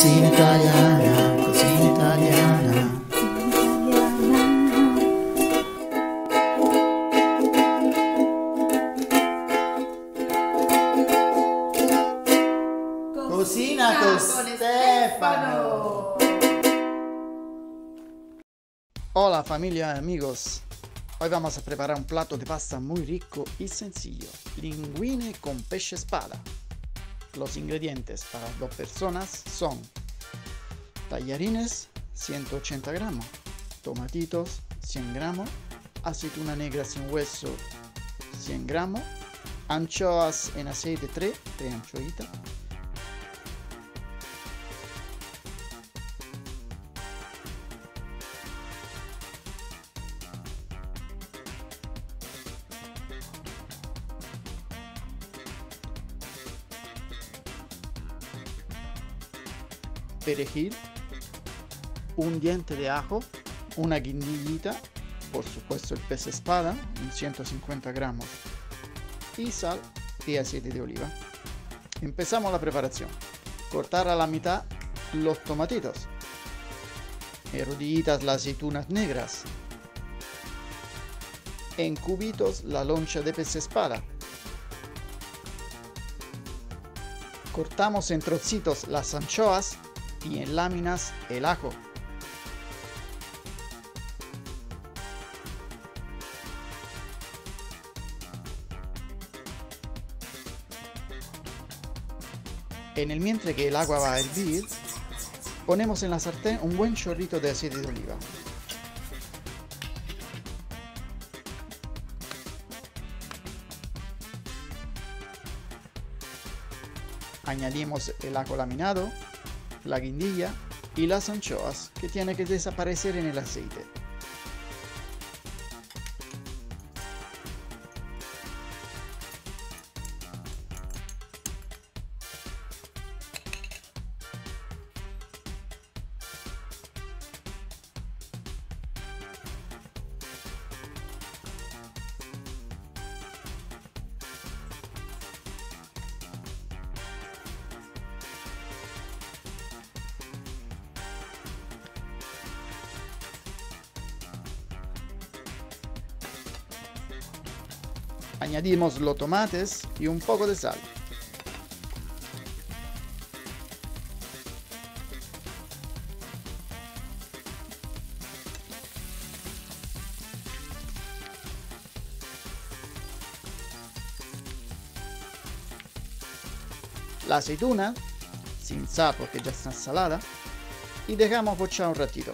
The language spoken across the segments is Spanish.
Cucina italiana Cucina con Stefano. Hola familia y amigos, hoy vamos a preparar un plato de pasta muy rico y sencillo: linguine con pesce spada. Los ingredientes para dos personas son tallarines 180 gramos, tomatitos 100 gramos, aceituna negra sin hueso 100 gramos, anchoas en aceite 3 anchoitas, perejil, un diente de ajo, una guindillita, por supuesto el pesce espada, 150 gramos, y sal y aceite de oliva. Empezamos la preparación. Cortar a la mitad los tomatitos, hervidas las aceitunas negras, en cubitos la loncha de pesce espada. Cortamos en trocitos las anchoas y en láminas el ajo. En el mientras que el agua va a hervir, ponemos en la sartén un buen chorrito de aceite de oliva. Añadimos el ajo laminado, la guindilla y las anchoas, que tienen que desaparecer en el aceite. Añadimos los tomates y un poco de sal. La aceituna, sin sal porque ya está salada, y dejamos pochar un ratito.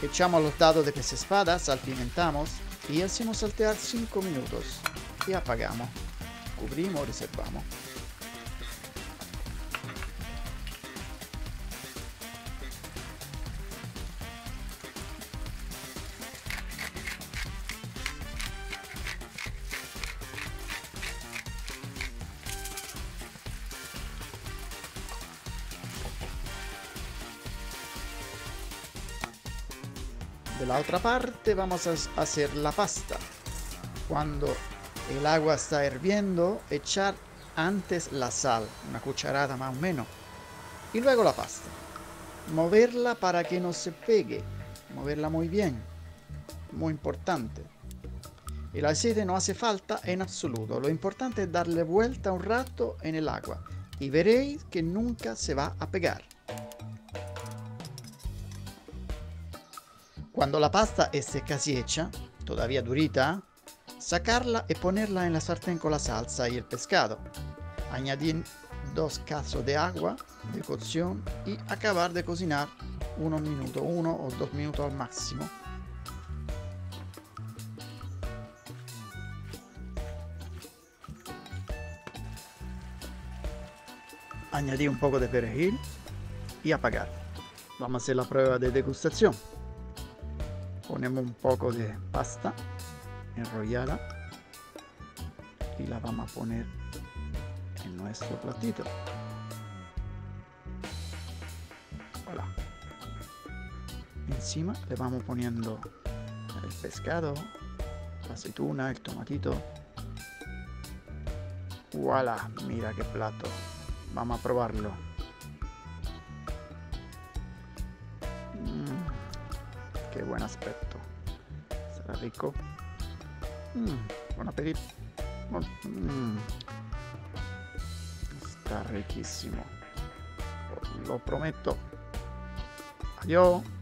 Echamos los dados de pesce espada, salpimentamos y hacemos saltear 5 minutos y apagamos. Cubrimos y reservamos. De la otra parte vamos a hacer la pasta. Cuando el agua está hirviendo, echar antes la sal, una cucharada más o menos, y luego la pasta. Moverla para que no se pegue, moverla muy bien, muy importante. El aceite no hace falta en absoluto, lo importante es darle vuelta un rato en el agua y veréis que nunca se va a pegar. Cuando la pasta esté casi hecha, todavía durita, sacarla y ponerla en la sartén con la salsa y el pescado. Añadir 2 vasos de agua de cocción y acabar de cocinar unos minutos, 1 o 2 minutos al máximo. Añadir un poco de perejil y apagar. Vamos a hacer la prueba de degustación. Ponemos un poco de pasta enrollada y la vamos a poner en nuestro platito. sola. Encima le vamos poniendo el pescado, la aceituna, el tomatito. ¡Voilà! Mira qué plato. Vamos a probarlo. Qué buen aspecto. Será rico. Buen apetito. Está riquísimo. Lo prometo. Adiós.